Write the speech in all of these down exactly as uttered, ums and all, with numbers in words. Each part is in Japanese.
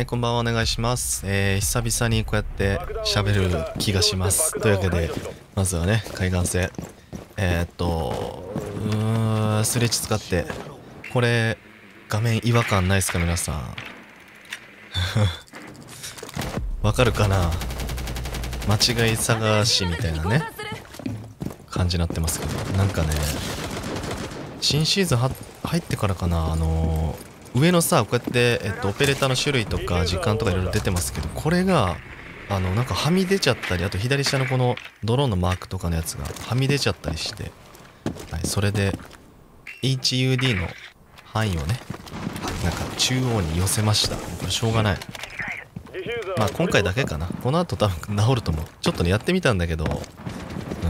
はい、こんばんは、お願いします。えー、久々にこうやって喋る気がします。というわけで、まずはね、海岸線。えー、っと、うーん、スレッジ使って。これ、画面違和感ないですか、皆さん。わかるかな？間違い探しみたいなね、感じになってますけど。なんかね、新シーズンは入ってからかな、あのー、上のさ、こうやって、えっと、オペレーターの種類とか時間とかいろいろ出てますけど、これが、あの、なんかはみ出ちゃったり、あと左下のこのドローンのマークとかのやつがはみ出ちゃったりして、はい、それで、エイチユーディー の範囲をね、なんか中央に寄せました。これしょうがない。まあ今回だけかな。この後多分治ると思う。ちょっとね、やってみたんだけど、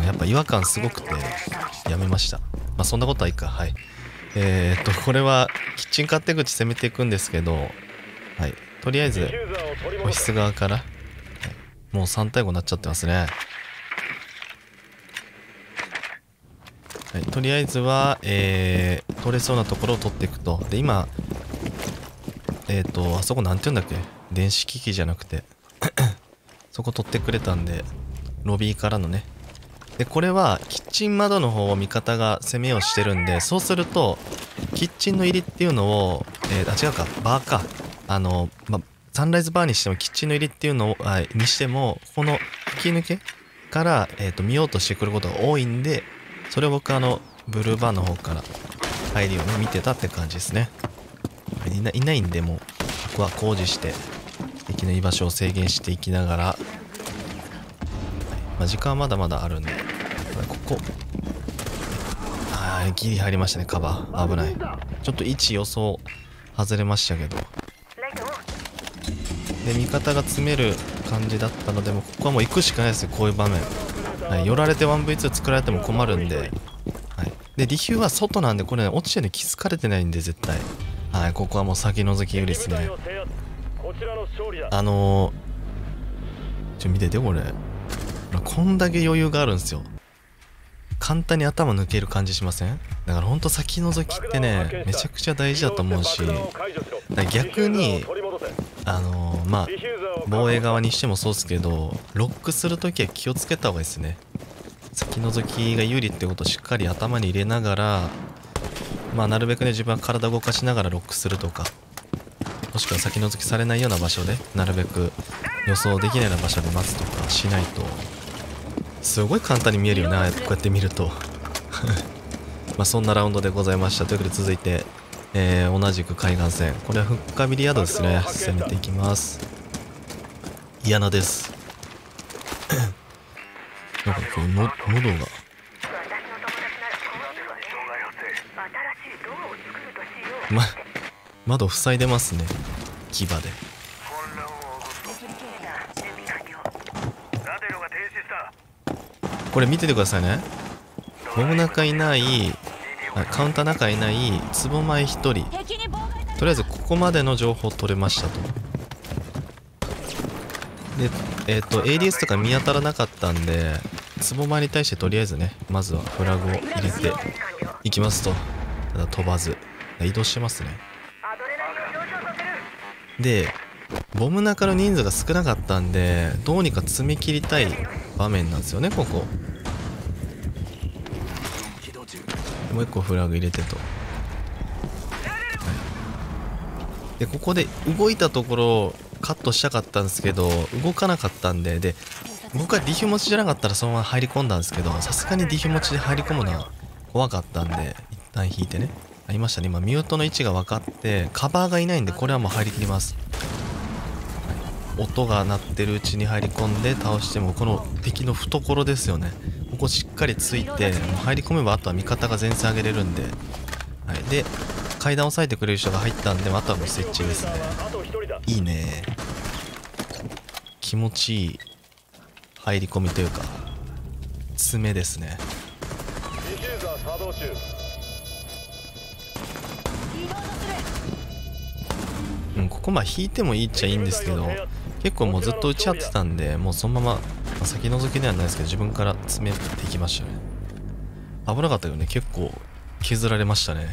やっぱ違和感すごくて、やめました。まあそんなことはいいか、はい。えーっと、これはキッチン勝手口攻めていくんですけど、はい。とりあえず、オフィス側から、はい、もうさんたいごになっちゃってますね。はい。とりあえずは、えー、取れそうなところを取っていくと。で、今、えーっと、あそこなんて言うんだっけ？電子機器じゃなくて。そこ取ってくれたんで、ロビーからのね。で、これはキッチン窓の方を味方が攻めをしてるんで、そうするとキッチンの入りっていうのを、えー、あ違うかバーかあの、ま、サンライズバーにしてもキッチンの入りっていうのをあにしてもこの吹き抜けから、えー、と見ようとしてくることが多いんで、それを僕あのブルーバーの方から入りを、ね、見てたって感じですね。いな、いないんで、もうここは工事して敵の居場所を制限していきながら、まあ、時間はまだまだあるんで。ここあーギリ入りましたね。カバー危ない。ちょっと位置予想外れましたけど、で味方が詰める感じだったので、もうここはもう行くしかないですよ、こういう場面。はい、寄られて ワンブイツー 作られても困るんで、はい、でディフューは外なんで、これ、ね、落ちてるの気づかれてないんで絶対。はい、ここはもう先のぞき有利ですね。あのー、ちょ見ててこれ、こんだけ余裕があるんですよ。簡単に頭抜ける感じしません？だからほんと先のぞきってね、めちゃくちゃ大事だと思うし、逆にあのー、まあ防衛側にしてもそうですけど、ロックするときは気をつけた方がいいですね。先のぞきが有利ってことをしっかり頭に入れながら、まあなるべくね自分は体を動かしながらロックするとか、もしくは先のぞきされないような場所で、なるべく予想できないような場所で待つとかしないと、すごい簡単に見えるよね、こうやって見ると。まあそんなラウンドでございました。ということで続いて、えー、同じく海岸線。これはフッカビリヤードですね。攻めていきます。嫌なです。なんかこうの、喉が。ま、窓塞いでますね。牙で。これ見ててくださいね。ボム中いない、カウンター中いない、壺前一人。とりあえずここまでの情報取れましたと。で、えっと、エーディーエス とか見当たらなかったんで、壺前に対してとりあえずね、まずはフラグを入れていきますと。ただ飛ばず。移動してますね。で、ボム中の人数が少なかったんで、どうにか詰め切りたい場面なんですよね、ここ。もう一個フラグ入れてと、はい、でここで動いたところをカットしたかったんですけど、動かなかったんで、で僕はディフュー持ちじゃなかったらそのまま入り込んだんですけど、さすがにディフュー持ちで入り込むのは怖かったんで、一旦引いてね。ありましたね、今ミュートの位置が分かって、カバーがいないんで、これはもう入りきります。音が鳴ってるうちに入り込んで倒しても、この敵の懐ですよね。ここしっかりついて入り込めば、あとは味方が前線上げれるんで、はい、で階段を抑えてくれる人が入ったんで、あとはもう設置ですね。いいね、気持ちいい入り込みというか爪ですね。うん、ここまあ引いてもいいっちゃいいんですけど、結構もうずっと打ち合ってたんで、もうそのまま先のぞきではないですけど、自分から詰めていきましたね。危なかったけどね、結構削られましたね。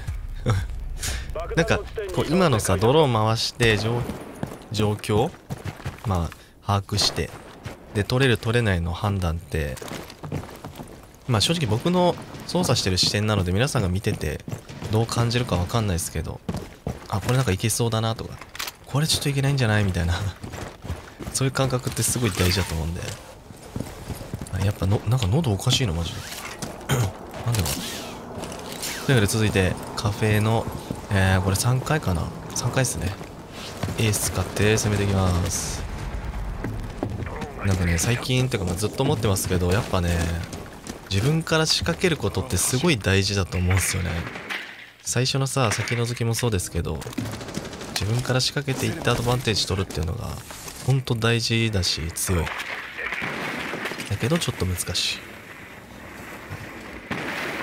なんかこう今のさ、ドローン回して状況、まあ、把握して、で、取れる取れないの判断って、まあ正直僕の操作してる視点なので皆さんが見ててどう感じるかわかんないですけど、あ、これなんかいけそうだなとか、これちょっといけないんじゃないみたいな、そういう感覚ってすごい大事だと思うんで。あ、やっぱの、なんか喉おかしいのマジで。なんでだろう。というわけで続いてカフェの、えー、これさんかいかな ?さん 回ですね。エース使って攻めていきます。なんかね、最近ってかまあずっと思ってますけど、やっぱね、自分から仕掛けることってすごい大事だと思うんですよね。最初のさ、先のぞきもそうですけど、自分から仕掛けていってアドバンテージ取るっていうのが、ほんと大事だし、強い。だけど、ちょっと難しい。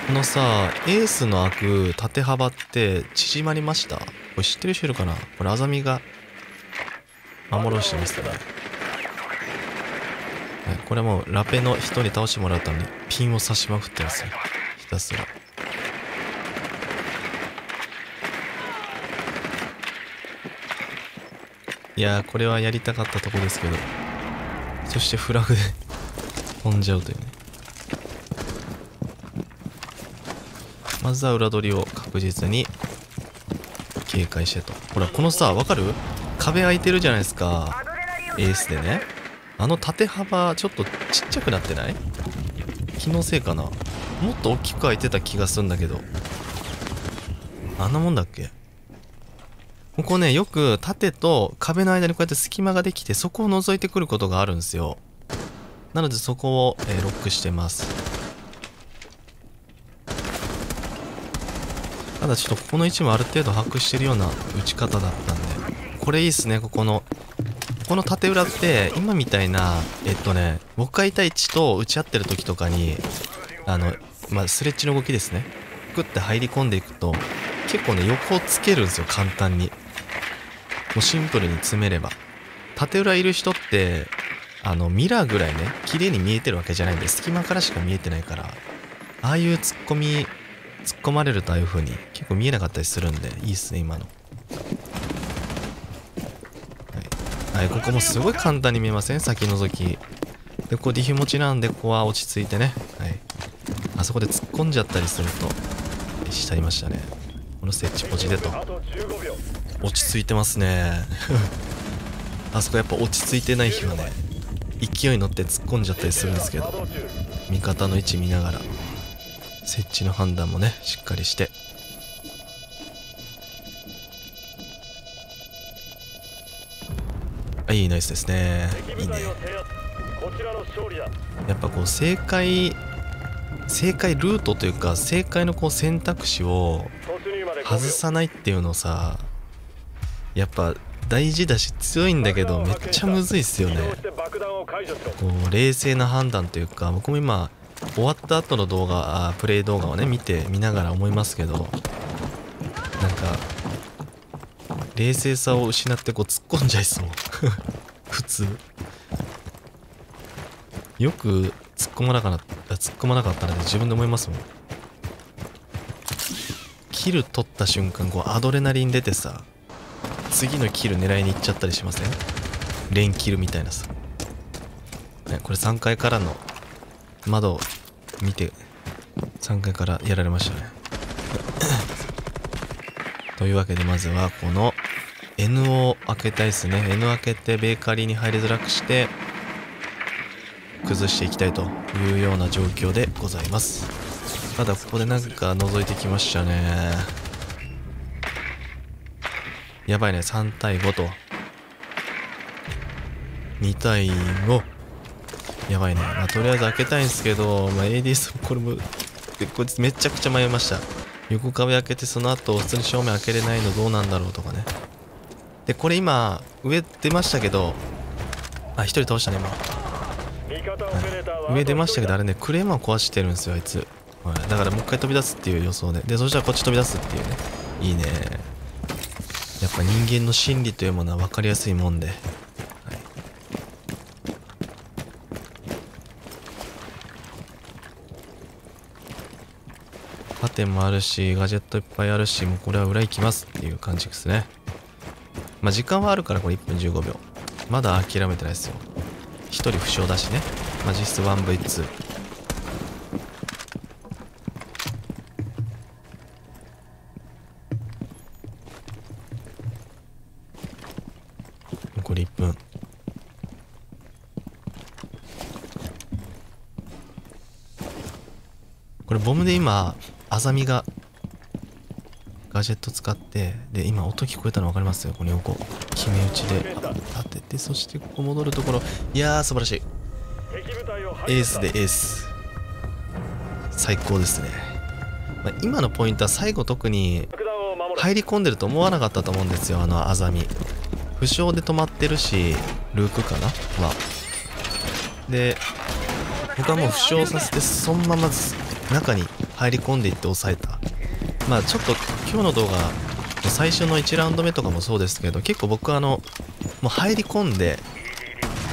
このさ、エースの開く縦幅って縮まりました。これ知ってる人いるかな？これ、アザミが守ろうしてますから。これもう、ラペの人に倒してもらうために、ピンを刺しまくってますよ。ひたすら。いやー、これはやりたかったとこですけど、そしてフラグで飛んじゃうというね。まずは裏取りを確実に警戒してと。ほら、このさ、わかる？壁開いてるじゃないですか。エースでね。あの縦幅、ちょっとちっちゃくなってない？気のせいかな？もっと大きく開いてた気がするんだけど。あんなもんだっけ？ここね、よく縦と壁の間にこうやって隙間ができて、そこを覗いてくることがあるんですよ。なのでそこを、えー、ロックしてます。ただちょっとここの位置もある程度把握してるような打ち方だったんで。これいいっすね、ここの。ここの縦裏って、今みたいな、えっとね、僕がいた位置と打ち合ってる時とかに、あの、まあ、スレッジの動きですね。グッて入り込んでいくと、結構ね、横をつけるんですよ、簡単に。もうシンプルに詰めれば。縦裏いる人って、あの、ミラーぐらいね、綺麗に見えてるわけじゃないんで、隙間からしか見えてないから、ああいう突っ込み、突っ込まれるとああいう風に結構見えなかったりするんで、いいっすね、今の。はい、はい、ここもすごい簡単に見えません？先のぞき。で、ここディフ持ちなんで、ここは落ち着いてね。はい。あそこで突っ込んじゃったりすると、しちゃいましたね。この設置ポジでと落ち着いてますねあそこやっぱ落ち着いてない日はね勢いに乗って突っ込んじゃったりするんですけど、味方の位置見ながら設置の判断もねしっかりして、あ、いいナイスですね。いいね。やっぱこう正解正解ルートというか正解のこう選択肢を外さないっていうのさ、やっぱ大事だし強いんだけどめっちゃむずいっすよね。こう冷静な判断というか、僕も今終わった後の動画、あ、プレイ動画をね見て見ながら思いますけど、なんか冷静さを失ってこう突っ込んじゃいそう普通よく突っ込まなかった、突っ込まなかったらね、自分で思いますもん。キル取った瞬間、こう、アドレナリン出てさ、次のキル狙いに行っちゃったりしません？連キルみたいなさ。ね、これさんかいからの窓を見て、さんかいからやられましたね。というわけで、まずはこの N を開けたいですね。N を開けて、ベーカリーに入りづらくして、崩していきたいというような状況でございます。ただここでなんか覗いてきましたね。やばいね。さんたいごとにたいご、やばいね。まあ、とりあえず開けたいんですけど、まあ、エーディーエス これもこいつめちゃくちゃ迷いました。横壁開けてその後普通に正面開けれないのどうなんだろうとかね。でこれ今上出ましたけど、あ、ひとり倒したね今。はい、上出ましたけど、あれねクレーマー壊してるんですよあいつ、はい、だからもう一回飛び出すっていう予想で、でそしたらこっち飛び出すっていうね。いいね。やっぱ人間の心理というものは分かりやすいもんで、はい、盾もあるしガジェットいっぱいあるし、もうこれは裏行きますっていう感じですね。まあ、時間はあるからこれいっぷんじゅうごびょう。まだ諦めてないですよ。ひとり負傷だしね。まあ、実質 ワンブイツー。残りいっぷん。これボムで今、アザミがガジェット使って、で、今音聞こえたの分かりますよ。この横。決め打ちで立てて、そしてここ戻るところ。いやー、素晴らしい。エースでエース。最高ですね。まあ、今のポイントは最後特に入り込んでると思わなかったと思うんですよ。あのアザミ。負傷で止まってるし、ルークかなまあ。で、僕はもう負傷させて、そのまま中に入り込んでいって抑えた。まあちょっと今日の動画、最初のいちラウンドめとかもそうですけど、結構僕はあの、もう入り込んで、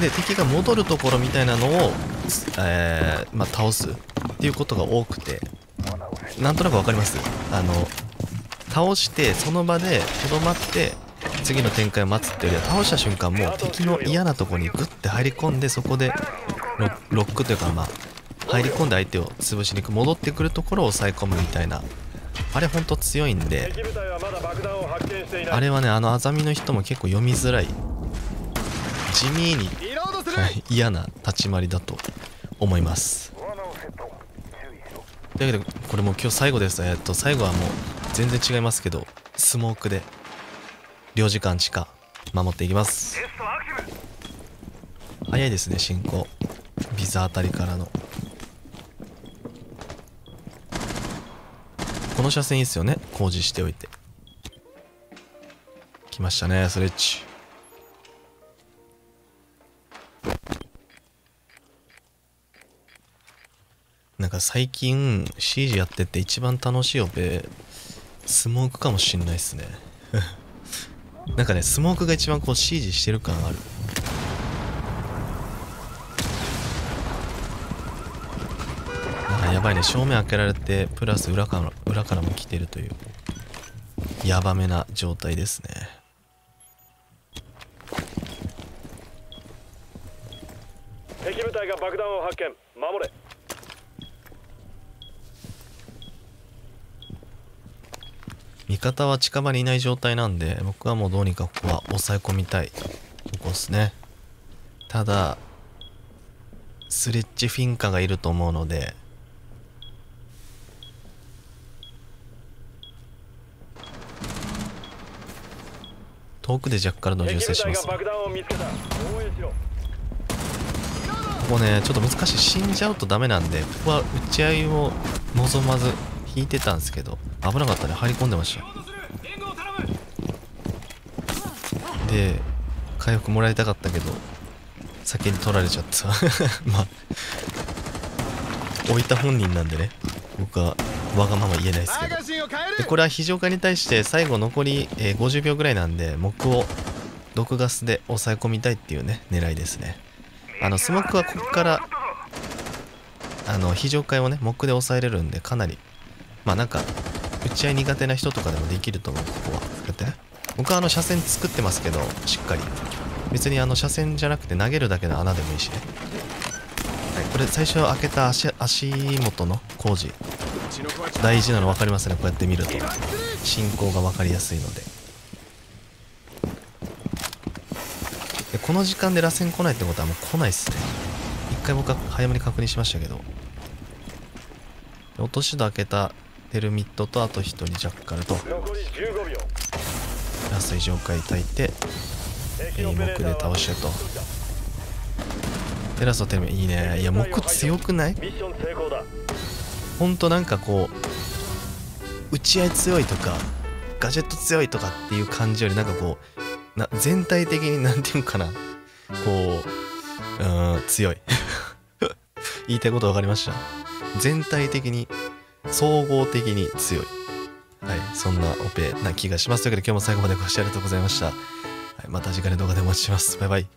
で、敵が戻るところみたいなのを、えー、まあ倒すっていうことが多くて、なんとなくわかります？あの、倒して、その場でとどまって、次の展開を待つっていうよりは、倒した瞬間もう敵の嫌なところにグッて入り込んで、そこでロ、ロックというかまあ、入り込んで相手を潰しに行く、戻ってくるところを抑え込むみたいな。あれほんと強いんで、あれはね、あのアザミの人も結構読みづらい、地味に、はい、嫌な立ち回りだと思います。というわけで、これもう今日最後です。えっと最後はもう全然違いますけど、スモークで領事館地下守っていきます。早いですね、進行。ビザあたりからのこの車線いいっすよね。工事しておいて。来ましたね、ストレッチ。なんか最近 シージー やってて一番楽しいオペ、スモークかもしんないっすね。なんかね、スモークが一番こう シージー してる感ある。やばいね、正面開けられてプラス裏から裏からも来てるというヤバめな状態ですね。敵部隊が爆弾を発見、守れ。味方は近場にいない状態なんで、僕はもうどうにかここは抑え込みたい。ここっすね。ただスレッジフィンカがいると思うので、遠くでジャックからの銃声します、ね。ここね、ちょっと難しい。死んじゃうとダメなんで、ここは打ち合いを望まず引いてたんですけど、危なかったね。入り込んでました。で、回復もらいたかったけど先に取られちゃった。まあ置いた本人なんでね、僕はわがまま言えないですけど。で、これは非常化に対して最後残り、えー、ごじゅうびょうぐらいなんで、木を毒ガスで抑え込みたいっていうね、狙いですね。あのスモークはここからあの非常化をね、木で抑えれるんで、かなりまあなんか打ち合い苦手な人とかでもできると思う。ここはこうやってね、僕はあの車線作ってますけど、しっかり別にあの車線じゃなくて投げるだけの穴でもいいしね。はい、これ最初開けた 足, 足元の工事大事なの分かりますね。こうやって見ると進行が分かりやすいので。で、この時間で螺旋来ないってことはもう来ないっすね。一回僕は早めに確認しましたけど、落とし戸開けたテルミットとあとひとりジャッカルとラスト異常回焚いて木で倒してとテラストテルミットいいね。いや、木強くない？ほんとなんかこう打ち合い強いとかガジェット強いとかっていう感じより、なんかこうな全体的になんていうのかな、こう、うーん、強い。言いたいこと分かりました。全体的に総合的に強い、はい、そんなオペな気がします。というわけで今日も最後までご視聴ありがとうございました。はい、また次回の動画でお待ちします。バイバイ。